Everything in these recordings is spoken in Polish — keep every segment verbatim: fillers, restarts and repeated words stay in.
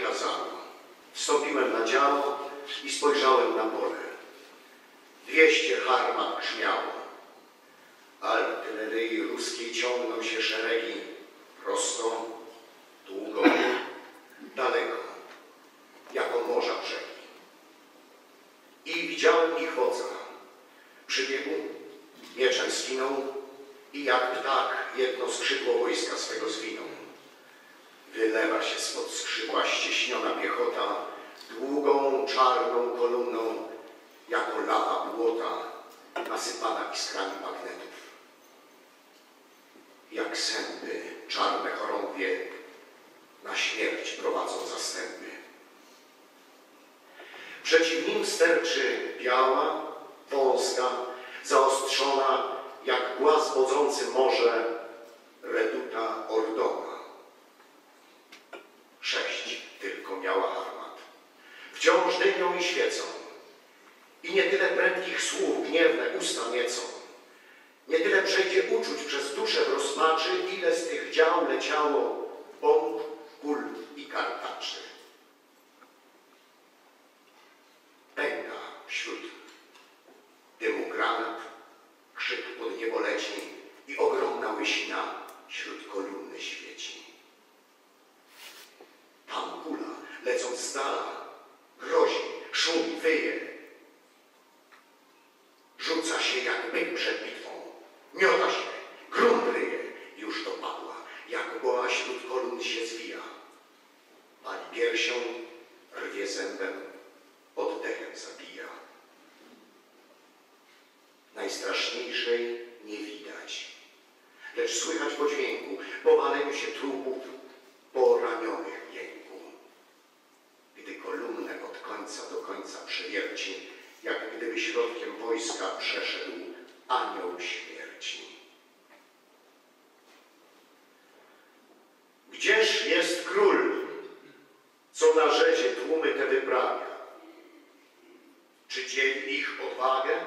kazano. Wstąpiłem na działo i spojrzałem na pole. Dwieście harmat brzmiało. Artylerii ruskiej ciągną się szeregi. Prosto, długo, daleko. Jako morza brzegi. I widziałem ich wodza. Przybiegł, mieczem skinął i jak ptak jedno skrzydło wojska swego zwinął. Wylewa się spod skrzydła ścieśniona piechota długą, czarną kolumną, jako lawa błota, nasypana iskrami magnetów. Jak sępy czarne chorągwie na śmierć prowadzą zastępy. Przeciw nim sterczy biała, wąska, zaostrzona, jak głaz wodzący morze, Reduta Ordona. Sześć tylko miała harmat, wciąż dymią i świecą. I nie tyle prędkich słów gniewne usta niecą. Nie tyle przejdzie uczuć przez duszę w rozpaczy, ile z tych dział leciało bomb, kul i kartaczy. Pęka wśród dymu granat, krzyk pod niebo leci i ogromna łysina wśród kolumny świeci. Tam kula, lecąc z dala, grozi, szumi, wyje. Rzuca się jak myk przed bitwą, miota się, grunt ryje, już dopadła, jak goła śród kolumn się zwija. Pali piersią, rwie zębem, oddechem zabija. Najstraszniejszej nie widać, lecz słychać po dźwięku, po waleniu się trupów, po ranionych jęku. Gdy kolumnę od końca do końca przewierci, jak gdyby środkiem wojska przeszedł anioł śmierci. Gdzież jest król, co na rzezie tłumy te wyprawia? Czy dzieli ich odwagę?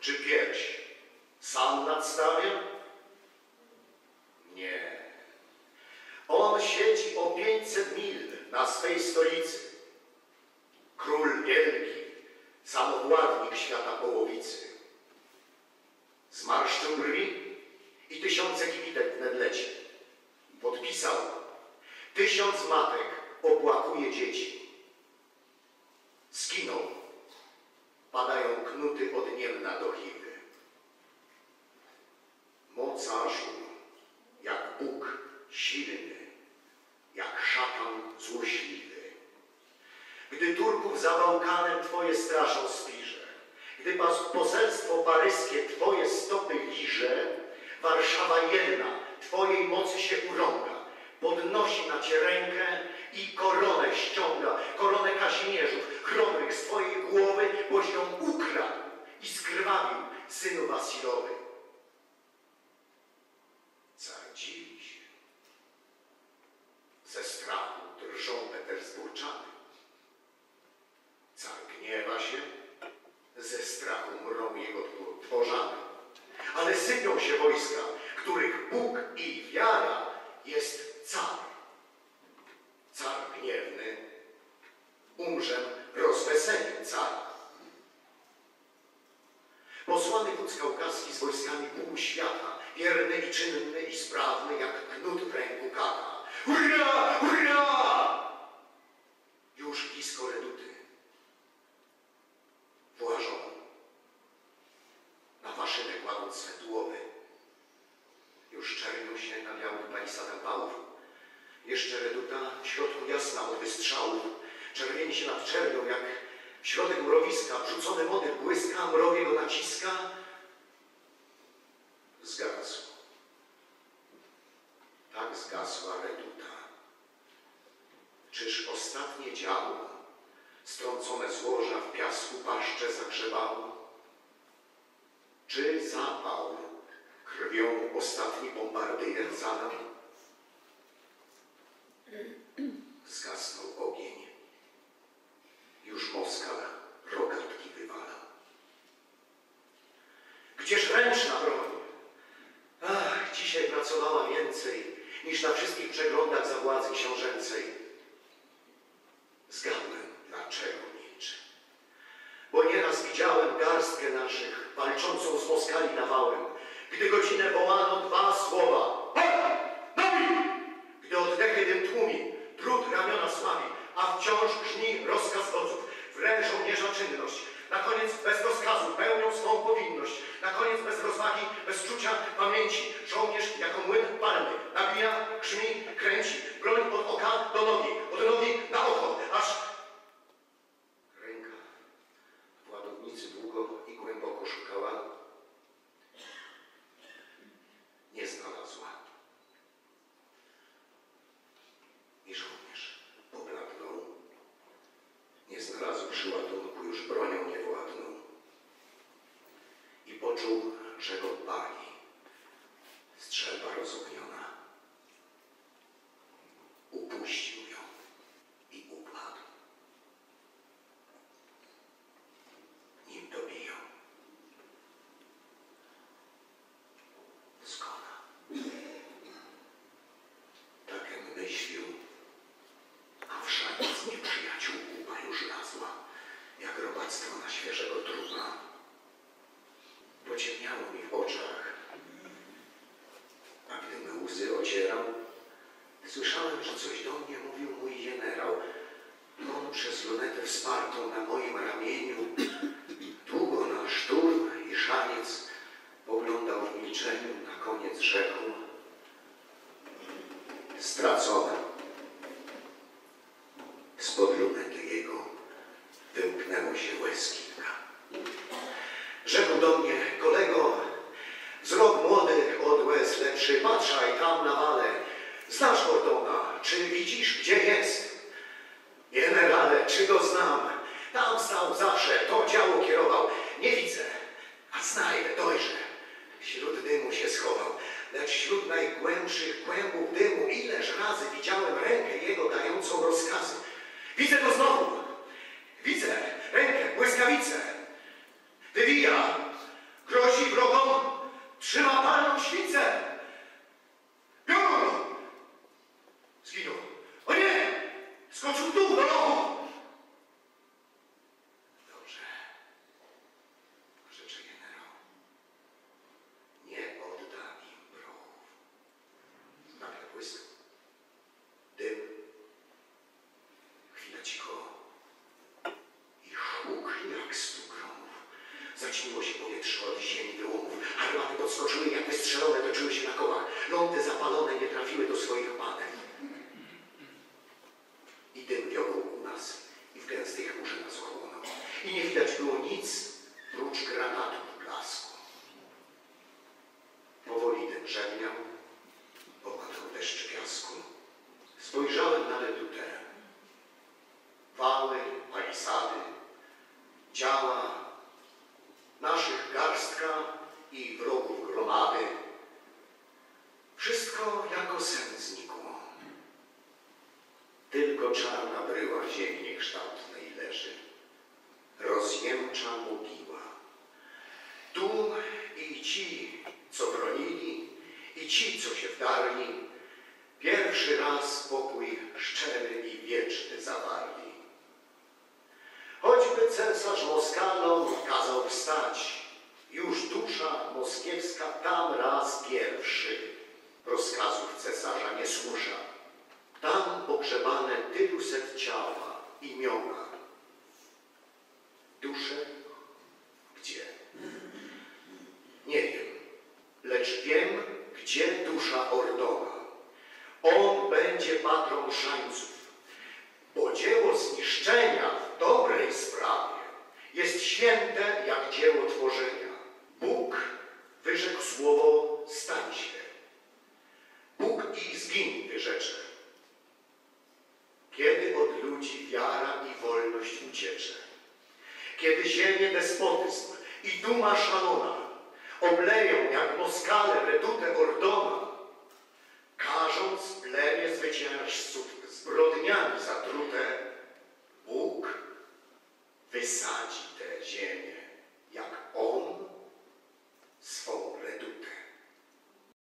Czy pierś sam nadstawia? Nie. On siedzi o pięćset mil na swej stolicy. Król wielki, samowładnik świata połowicy. Zmarszczył brwi i tysiące gwizdek nedleci. Podpisał. Tysiąc matek opłakuje dzieci. Skinął. Padają knuty od Niemna do Chiwy. Mocarzu, jak Bóg silny, jak szatan złośliwy. Gdy Turków za Bałkanem Twoje straszą spiże, gdy poselstwo paryskie Twoje stopy liże, Warszawa jedna Twojej mocy się urąga, podnosi na Cię rękę i koronę ściąga, koronę Kazimierzów, chromych z Twojej głowy, boś ją ukradł i skrwawił synu Wasilowy. Car dziwi się. Ze strachu drżą Petersburczany. Car gniewa się, ze strachu mrą jego dworzany. Ale sypią się wojska, których Bóg i wiara jest car. Car gniewny, umrzem rozweseli cara. Posłany wódz kaukaski z wojskami pół świata, wierny i czynny i sprawny, jak knut w ręku kata. Hurra! Hurra! Już blisko Reduty. Błażą, na maszynę kładąc swe tułowy. Już czernią się na białych palisadach wałów. Jeszcze Reduta w środku jasna od wystrzałów. Czerwieni się nad czernią, jak w środek mrowiska. Wrzucone wody błyska, mrowie go naciska. Zgasło. Tak zgasła Reduta. Czyż ostatnie działo strącone złoża w piasku paszcze zagrzebało? Czy zapał krwią ostatni bombardyjer zalał? Zgasnął ogień. Już Moskala rogatki wywala. Gdzież ręczna broń? Ach, dzisiaj pracowała więcej niż na wszystkich przeglądach za władzy książęcej. garstkę naszych, walczącą z Moskali nawałem, gdy godzinę wołano dwa słowa: Hej! Nowi! Gdy oddechy dym tłumi, trud ramiona sławi, a wciąż brzmi rozkaz wodzów, wręcz żołnierza czynność. Na koniec bez rozkazu pełnią swą powinność. Na koniec bez rozwagi, bez czucia pamięci. Żołnierz jako młyn palny nabija, grzmi, kręci. Broń od oka do nogi, od nogi na oko, aż ręka w ładownicy długo i głęboko szukała. Nie znalazła. I żołnierz pobladnął. Nie znalazł przy ładunku już bronią niewładną. I poczuł, że go pali. Strzelba rozogniona. Upuścił ją i upadł. Nim dobiją. Skona. Takem myślił, a wszak z nieprzyjaciół łupa już lazła, jak robactwo na świeżego trudna. Pociemniało mi w oczach, a gdy me łzy ocierał, słyszałem, że coś do mnie mówił mój generał. On przez lunetę wspartą na moim ramieniu długo na szturm i szaniec poglądał w milczeniu, na koniec rzekł: stracona. Spod lunety jego wymknęło się łez kilka. Rzekł do mnie: kolego, wzrok młody od łez lepszy, patrzaj tam na wale. Znasz Ordona, czy widzisz, gdzie jest? Generale, czy go znam? Tam stał zawsze, to działo kierował. Nie widzę, a znajdę, dojrzę. Wśród dymu się schował, lecz wśród najgłębszych głębów dymu ileż razy widziałem rękę jego dającą rozkazy. Widzę to znowu. Widzę rękę, błyskawicę. Wywija, grozi wrogom, trzyma palną świcę. Biorą! Zginął. O nie! Skoczył w dół do lochu! Dobrze. Rzeczy generał. Nie odda im browów. Nagle błysk. Dym. Chwila cicho. I huk jak stu gromów. Zacieniło się powietrze od ziemi do łomów. Armaty podskoczyły jak wystrzelone, toczyły się na kołach. Lądy zapalone nie trafiły do swoich panek. I dym biorął u nas i w gęstej chmurze nas ochłonął. I nie widać było nic, prócz granatów blasku. Powoli dym żegniał, okładał deszcz piasku. Spojrzałem na Redutę. Wały, palisady, działa, naszych garstka i wrogów gromady. Wszystko jako sen znikło. Tylko czarna bryła ziemi niekształtnej leży, rozjemcza mogiła. Tu i ci, co bronili, i ci, co się wdarli, pierwszy raz pokój szczery i wieczny zawarli. Choćby cesarz Moskalą kazał wstać, już dusza moskiewska tam raz pierwszy rozkazów cesarza nie słucha. Tam pogrzebane tyluset ciała, imiona. Dusze? Gdzie? Nie wiem, lecz wiem, gdzie dusza Ordona. On będzie patrą szańców, bo dzieło zniszczenia w dobrej sprawie jest święte jak dzieło tworzenia. Bóg wyrzekł słowo: stań się. Bóg i zgiń wyrzecze. Kiedy od ludzi wiara i wolność uciecze, kiedy ziemię despotyzm i duma szalona obleją jak Moskalę Redutę Ordona, karząc plemię zwyciężców zbrodniami zatrute, Bóg wysali.